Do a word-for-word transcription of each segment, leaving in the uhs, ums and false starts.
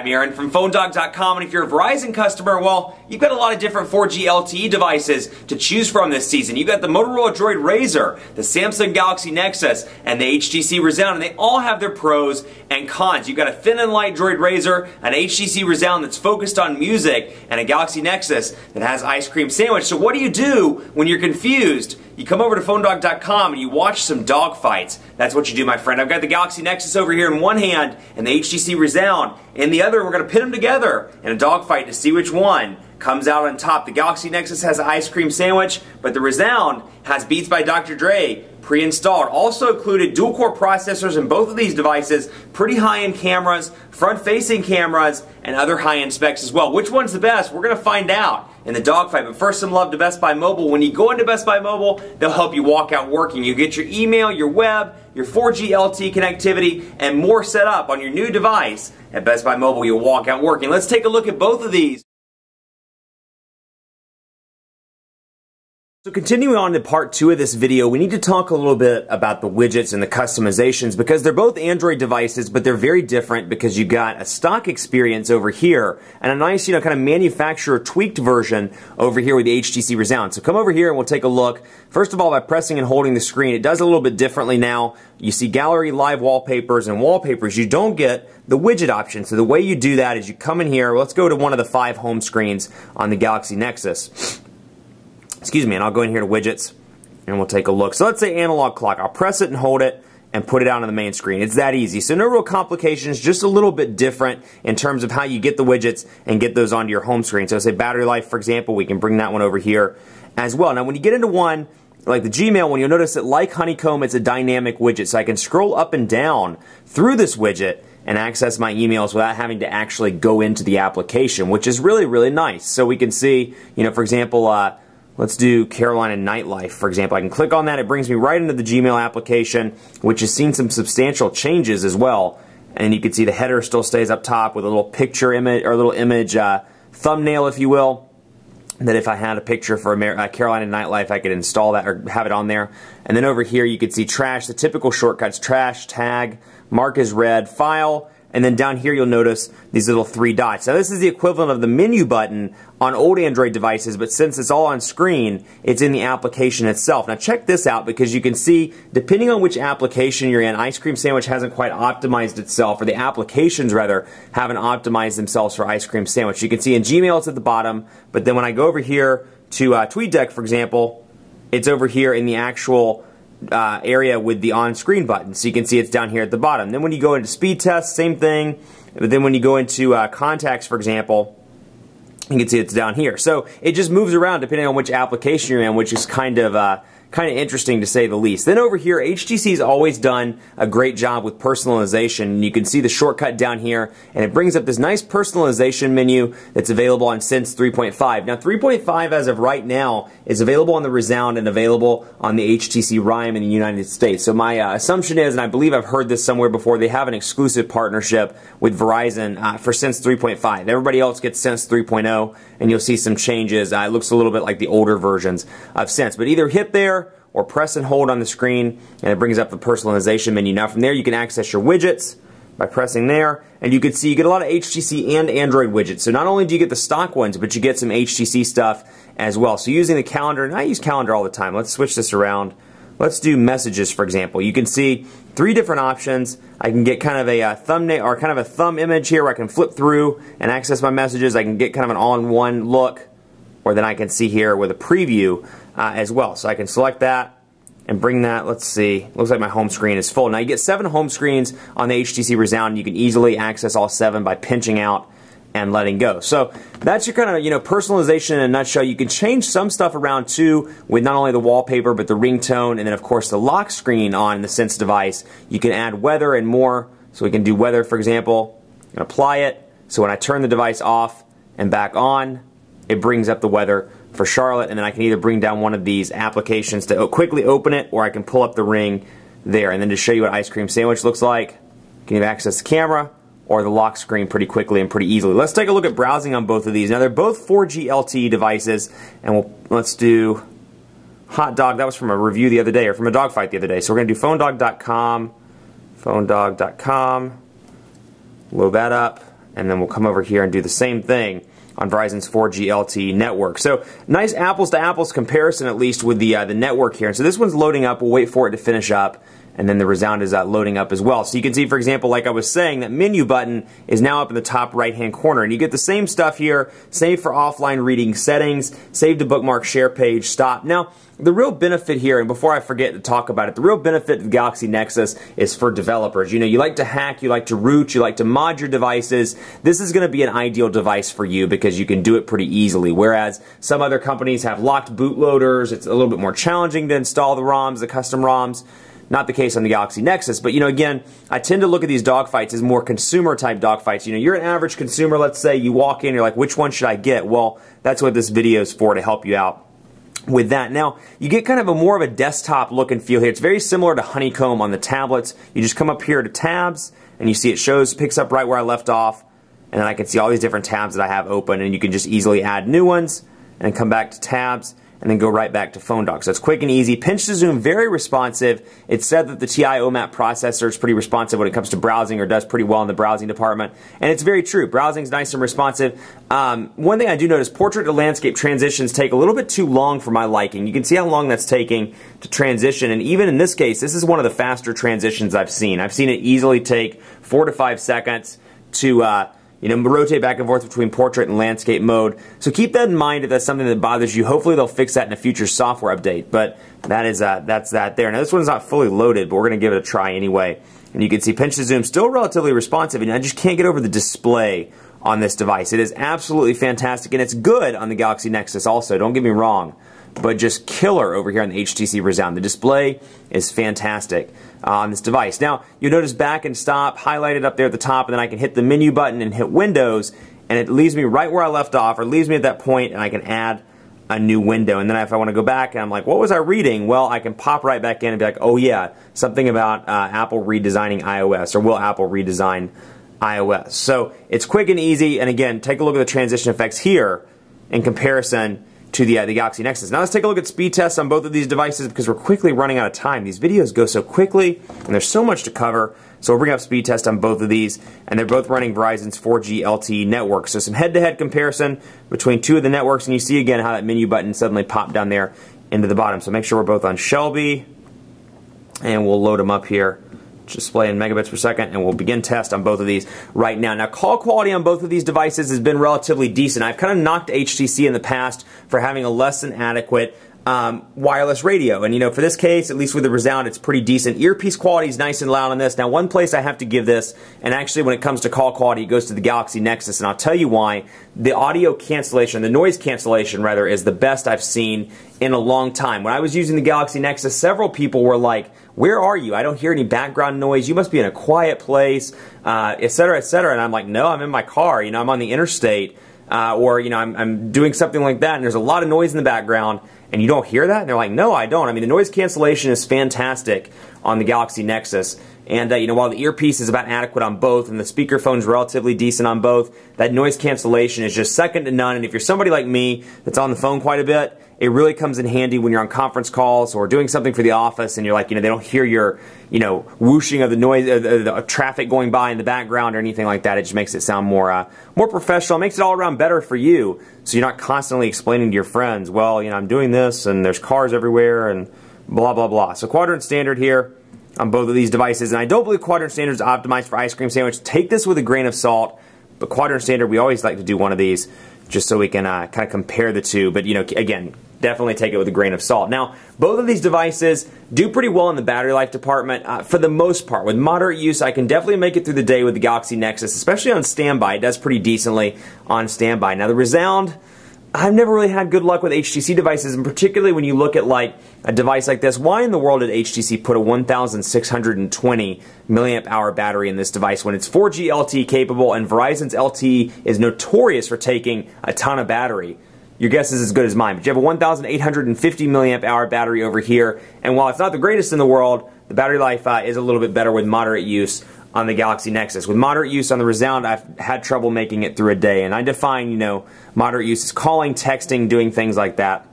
I'm Aaron from Phonedog dot com, and if you're a Verizon customer, well, you've got a lot of different four G L T E devices to choose from this season. You've got the Motorola Droid Razr, the Samsung Galaxy Nexus, and the H T C Rezound, and they all have their pros and cons. You've got a thin and light Droid Razr, an H T C Rezound that's focused on music, and a Galaxy Nexus that has Ice Cream Sandwich. So what do you do when you're confused? You come over to Phonedog dot com and you watch some dog fights. That's what you do, my friend. I've got the Galaxy Nexus over here in one hand and the H T C Rezound in the other. We're going to pit them together in a dogfight to see which one comes out on top. The Galaxy Nexus has an Ice Cream Sandwich, but the Rezound has Beats by Doctor Dre pre-installed. Also included dual-core processors in both of these devices, pretty high-end cameras, front-facing cameras, and other high-end specs as well. Which one's the best? We're going to find out in the dogfight. But first, some love to Best Buy Mobile. When you go into Best Buy Mobile, they'll help you walk out working. You get your email, your web, your four G L T E connectivity, and more set up on your new device. At Best Buy Mobile, you'll walk out working. Let's take a look at both of these. So continuing on to part two of this video, we need to talk a little bit about the widgets and the customizations, because they're both Android devices, but they're very different because you've got a stock experience over here and a nice, you know, kind of manufacturer tweaked version over here with the H T C Rezound. So come over here and we'll take a look. First of all, by pressing and holding the screen, it does a little bit differently now. You see gallery, live wallpapers, and wallpapers. You don't get the widget option. So the way you do that is you come in here. Let's go to one of the five home screens on the Galaxy Nexus. Excuse me, and I'll go in here to widgets and we'll take a look. So let's say analog clock. I'll press it and hold it and put it out on the main screen. It's that easy. So no real complications, just a little bit different in terms of how you get the widgets and get those onto your home screen. So say battery life, for example, we can bring that one over here as well. Now when you get into one, like the Gmail one, you'll notice that like Honeycomb, it's a dynamic widget. So I can scroll up and down through this widget and access my emails without having to actually go into the application, which is really, really nice. So we can see, you know, for example, uh, let's do Carolina Nightlife, for example. I can click on that. It brings me right into the Gmail application, which has seen some substantial changes as well. And you can see the header still stays up top with a little picture image, or a little image uh, thumbnail, if you will. That if I had a picture for Amer uh, Carolina Nightlife, I could install that or have it on there. And then over here, you can see trash, the typical shortcuts, trash, tag, mark as red, file. And then down here you'll notice these little three dots. Now this is the equivalent of the menu button on old Android devices, but since it's all on screen, it's in the application itself. Now check this out, because you can see, depending on which application you're in, Ice Cream Sandwich hasn't quite optimized itself, or the applications rather, haven't optimized themselves for Ice Cream Sandwich. You can see in Gmail it's at the bottom, but then when I go over here to uh, TweetDeck, for example, it's over here in the actual Uh, area with the on-screen button. So you can see it's down here at the bottom. Then when you go into speed test, same thing. But then when you go into uh, contacts, for example, you can see it's down here. So it just moves around depending on which application you're in, which is kind of uh, kind of interesting to say the least. Then over here, H T C's always done a great job with personalization. You can see the shortcut down here, and it brings up this nice personalization menu that's available on Sense three point five. Now three point five as of right now is available on the Rezound and available on the H T C Rhyme in the United States. So my uh, assumption is, and I believe I've heard this somewhere before, they have an exclusive partnership with Verizon uh, for Sense three point five. Everybody else gets Sense three point oh, and you'll see some changes. Uh, it looks a little bit like the older versions of Sense. But either hit there or press and hold on the screen, and it brings up the personalization menu. Now from there you can access your widgets by pressing there, and you can see you get a lot of H T C and Android widgets. So not only do you get the stock ones, but you get some H T C stuff as well. So using the calendar, and I use calendar all the time. Let's switch this around. Let's do messages, for example. You can see three different options. I can get kind of a uh, thumbnail, or kind of a thumb image here, where I can flip through and access my messages. I can get kind of an all-in-one look, or then I can see here with a preview uh, as well. So I can select that and bring that, let's see, looks like my home screen is full. Now you get seven home screens on the H T C Rezound. You can easily access all seven by pinching out and letting go. So that's your kind of, you know, personalization in a nutshell. You can change some stuff around too, with not only the wallpaper, but the ringtone, and then of course the lock screen on the Sense device. You can add weather and more. So we can do weather, for example, and apply it. So when I turn the device off and back on, it brings up the weather for Charlotte, and then I can either bring down one of these applications to quickly open it, or I can pull up the ring there. And then to show you what Ice Cream Sandwich looks like, you can either access the camera or the lock screen pretty quickly and pretty easily. Let's take a look at browsing on both of these. Now they're both four G L T E devices, and we'll, let's do hot dog. That was from a review the other day, or from a dog fight the other day. So we're going to do phonedog dot com, phonedog dot com, load that up, and then we'll come over here and do the same thing on Verizon's four G L T E network. So nice apples to apples comparison, at least with the uh, the network here. And so this one's loading up. We'll wait for it to finish up, and then the Rezound is uh, loading up as well. So you can see, for example, like I was saying, that menu button is now up in the top right hand corner, and you get the same stuff here: save for offline reading settings, save to bookmark, share page, stop. Now the real benefit here, and before I forget to talk about it, the real benefit of Galaxy Nexus is for developers. You know, you like to hack, you like to root, you like to mod your devices. This is going to be an ideal device for you because you can do it pretty easily. Whereas some other companies have locked bootloaders, it's a little bit more challenging to install the ROMs, the custom ROMs. Not the case on the Galaxy Nexus, but you know, again, I tend to look at these dogfights as more consumer type dogfights. You know, you're an average consumer, let's say, you walk in, you're like, which one should I get? Well, that's what this video is for, to help you out with that. Now, you get kind of a more of a desktop look and feel here. It's very similar to Honeycomb on the tablets. You just come up here to tabs, and you see it shows, picks up right where I left off, and then I can see all these different tabs that I have open, and you can just easily add new ones, and come back to tabs, and then go right back to Phonedog. So it's quick and easy. Pinch to zoom, very responsive. It's said that the T I O map processor is pretty responsive when it comes to browsing, or does pretty well in the browsing department. And it's very true. Browsing's nice and responsive. Um, one thing I do notice, portrait to landscape transitions take a little bit too long for my liking. You can see how long that's taking to transition. And even in this case, this is one of the faster transitions I've seen. I've seen it easily take four to five seconds to uh, You know, rotate back and forth between portrait and landscape mode. So keep that in mind if that's something that bothers you. Hopefully they'll fix that in a future software update. But that is uh, that's that there. Now this one's not fully loaded, but we're going to give it a try anyway. And you can see pinch to zoom, still relatively responsive, and I just can't get over the display on this device. It is absolutely fantastic, and it's good on the Galaxy Nexus also, don't get me wrong, but just killer over here on the H T C Rezound. The display is fantastic uh, on this device. Now, you'll notice back and stop highlighted up there at the top, and then I can hit the menu button and hit Windows, and it leaves me right where I left off, or leaves me at that point, and I can add a new window. And then if I want to go back and I'm like, what was I reading? Well, I can pop right back in and be like, oh yeah, something about uh, Apple redesigning iOS, or will Apple redesign iOS. So it's quick and easy, and again, take a look at the transition effects here in comparison to the, uh, the Galaxy Nexus. Now let's take a look at speed tests on both of these devices, because we're quickly running out of time. These videos go so quickly, and there's so much to cover, so we'll bring up speed test on both of these, and they're both running Verizon's four G L T E network. So some head-to-head comparison between two of the networks, and you see again how that menu button suddenly popped down there into the bottom. So make sure we're both on Shelby, and we'll load them up here. Display in megabits per second, and we'll begin test on both of these right now. Now, call quality on both of these devices has been relatively decent. I've kind of knocked H T C in the past for having a less than adequate um, wireless radio, and you know, for this case, at least with the Rezound, it's pretty decent. Earpiece quality is nice and loud on this. Now, one place I have to give this, and actually when it comes to call quality, it goes to the Galaxy Nexus, and I'll tell you why. The audio cancellation, the noise cancellation rather, is the best I've seen in a long time. When I was using the Galaxy Nexus, several people were like, where are you? I don't hear any background noise. You must be in a quiet place, uh, et cetera, et cetera. And I'm like, no, I'm in my car. You know, I'm on the interstate, uh, or, you know, I'm, I'm doing something like that, and there's a lot of noise in the background, and you don't hear that? And they're like, no, I don't. I mean, the noise cancellation is fantastic on the Galaxy Nexus. And, uh, you know, while the earpiece is about adequate on both, and the speakerphone's relatively decent on both, that noise cancellation is just second to none. And if you're somebody like me that's on the phone quite a bit, it really comes in handy when you're on conference calls or doing something for the office, and you're like, you know, they don't hear your, you know, whooshing of the noise, uh, the, the traffic going by in the background or anything like that. It just makes it sound more, uh, more professional. It makes it all around better for you, so you're not constantly explaining to your friends, well, you know, I'm doing this, and there's cars everywhere, and blah, blah, blah. So Quadrant standard here on both of these devices, and I don't believe Quadrant standard is optimized for Ice Cream Sandwich. Take this with a grain of salt, but Quadrant standard, we always like to do one of these just so we can uh, kind of compare the two, but you know, again, definitely take it with a grain of salt. Now, both of these devices do pretty well in the battery life department uh, for the most part. With moderate use, I can definitely make it through the day with the Galaxy Nexus, especially on standby. It does pretty decently on standby. Now, the Rezound, I've never really had good luck with H T C devices, and particularly when you look at like a device like this. Why in the world did H T C put a one thousand six hundred twenty milliamp hour battery in this device when it's four G L T E capable, and Verizon's L T E is notorious for taking a ton of battery? Your guess is as good as mine, but you have a one thousand eight hundred fifty milliamp hour battery over here, and while it's not the greatest in the world, the battery life uh, is a little bit better with moderate use on the Galaxy Nexus. With moderate use on the Rezound, I've had trouble making it through a day, and I define, you know, moderate use as calling, texting, doing things like that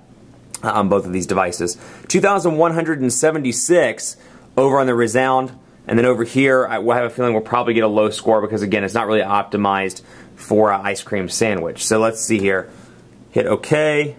uh, on both of these devices. two thousand one hundred seventy-six over on the Rezound. And then over here, I have a feeling we'll probably get a low score because, again, it's not really optimized for an ice cream sandwich. So let's see here. Hit OK.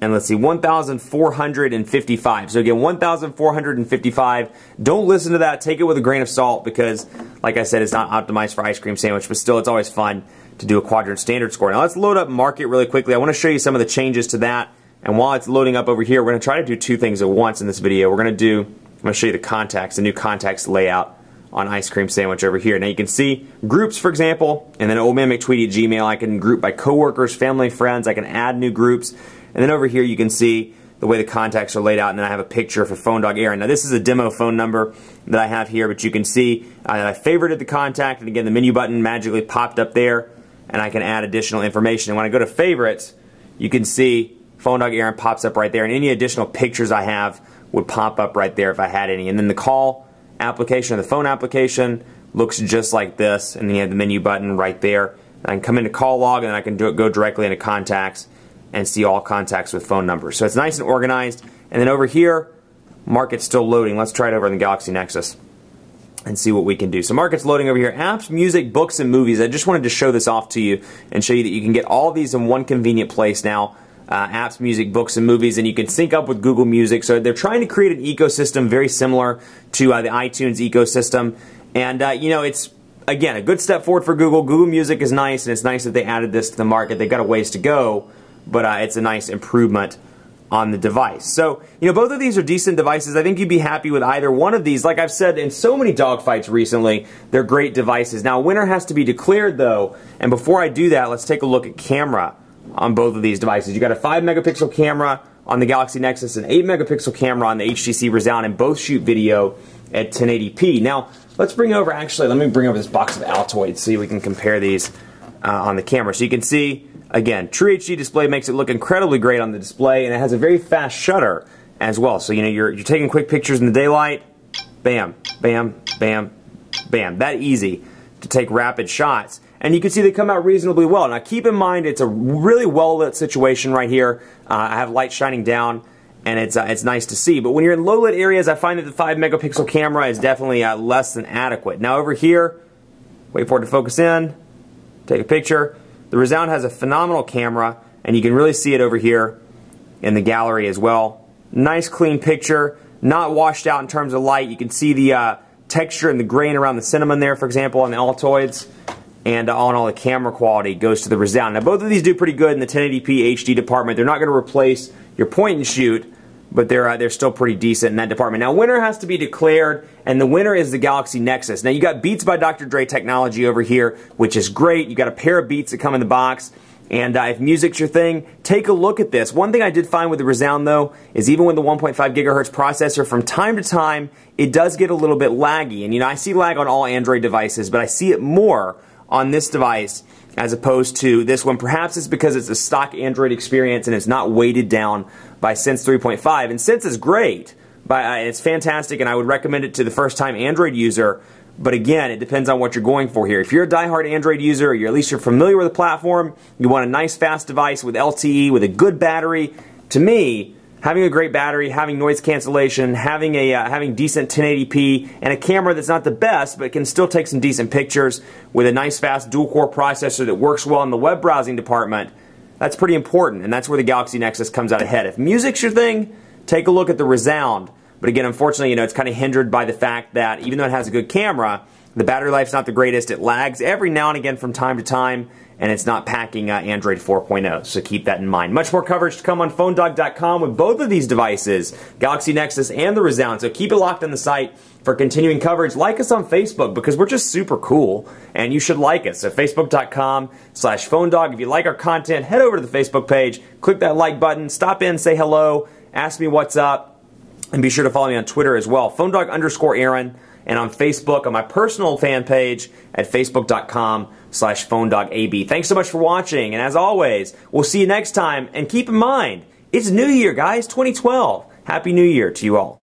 And let's see, one thousand four hundred fifty-five. So again, one thousand four hundred fifty-five. Don't listen to that. Take it with a grain of salt because, like I said, it's not optimized for ice cream sandwich. But still, it's always fun to do a quadrant standard score. Now let's load up Market really quickly. I want to show you some of the changes to that. And while it's loading up over here, we're going to try to do two things at once in this video. We're going to do, I'm going to show you the contacts, the new contacts layout on Ice Cream Sandwich over here. Now you can see groups, for example, and then Old Man McTweety Gmail. I can group by coworkers, family, friends. I can add new groups. And then over here you can see the way the contacts are laid out, and then I have a picture for Phonedog Aaron. Now this is a demo phone number that I have here, but you can see uh, I favorited the contact, and again the menu button magically popped up there, and I can add additional information. And when I go to favorites, you can see Phonedog Aaron pops up right there, and any additional pictures I have would pop up right there if I had any. And then the call application, or the phone application, looks just like this, and then you have the menu button right there. And I can come into call log, and then I can do it, go directly into contacts, and see all contacts with phone numbers. So it's nice and organized. And then over here, Market's still loading. Let's try it over in the Galaxy Nexus and see what we can do. So Market's loading over here. Apps, music, books, and movies. I just wanted to show this off to you and show you that you can get all these in one convenient place now. Uh, apps, music, books, and movies, and you can sync up with Google Music. So they're trying to create an ecosystem very similar to uh, the iTunes ecosystem. And, uh, you know, it's, again, a good step forward for Google. Google Music is nice, and it's nice that they added this to the market. They've got a ways to go, but uh, it's a nice improvement on the device. So, you know, both of these are decent devices. I think you'd be happy with either one of these. Like I've said in so many dogfights recently, they're great devices. Now, a winner has to be declared, though, and before I do that, let's take a look at camera on both of these devices. You got a five megapixel camera on the Galaxy Nexus and eight megapixel camera on the H T C Rezound, and both shoot video at ten eighty p. Now, let's bring over, actually, let me bring over this box of Altoids, see if we can compare these uh, on the camera. So you can see, again, True H D display makes it look incredibly great on the display, and it has a very fast shutter as well. So, you know, you're, you're taking quick pictures in the daylight, bam, bam, bam, bam. That easy to take rapid shots. And you can see they come out reasonably well. Now, keep in mind, it's a really well-lit situation right here. Uh, I have light shining down, and it's, uh, it's nice to see. But when you're in low-lit areas, I find that the five megapixel camera is definitely uh, less than adequate. Now, over here, wait for it to focus in, take a picture. The Rezound has a phenomenal camera, and you can really see it over here in the gallery as well. Nice clean picture, not washed out in terms of light. You can see the uh, texture and the grain around the cinnamon there, for example, on the Altoids. And all in all, the camera quality goes to the Rezound. Now, both of these do pretty good in the ten eighty p H D department. They're not going to replace your point and shoot, but they're, uh, they're still pretty decent in that department. Now, winner has to be declared, and the winner is the Galaxy Nexus. Now, you got Beats by Doctor Dre technology over here, which is great. You got a pair of Beats that come in the box, and uh, if music's your thing, take a look at this. One thing I did find with the Rezound, though, is even with the one point five gigahertz processor, from time to time, it does get a little bit laggy. And, you know, I see lag on all Android devices, but I see it more on this device as opposed to this one. Perhaps it's because it's a stock Android experience and it's not weighted down by Sense three point five. And Sense is great, but uh, it's fantastic, and I would recommend it to the first-time Android user. But again, it depends on what you're going for here. If you're a diehard Android user, or you're, at least you're familiar with the platform, you want a nice, fast device with L T E, with a good battery. To me, having a great battery, having noise cancellation, having a uh, having decent ten eighty p, and a camera that's not the best but can still take some decent pictures with a nice fast dual-core processor that works well in the web browsing department, that's pretty important, and that's where the Galaxy Nexus comes out ahead. If music's your thing, take a look at the Rezound. But again, unfortunately, you know, it's kind of hindered by the fact that even though it has a good camera, the battery life's not the greatest. It lags every now and again from time to time, and it's not packing uh, Android four point oh, so keep that in mind. Much more coverage to come on Phonedog dot com with both of these devices, Galaxy Nexus and the Rezound, so keep it locked on the site for continuing coverage. Like us on Facebook because we're just super cool, and you should like us. So facebook dot com slash Phonedog. If you like our content, head over to the Facebook page, click that like button, stop in, say hello, ask me what's up, and be sure to follow me on Twitter as well, Phonedog underscore Aaron, and on Facebook on my personal fan page at facebook dot com slash Phonedog A B. Thanks so much for watching, and as always, we'll see you next time. And keep in mind, it's New Year, guys, twenty twelve. Happy New Year to you all.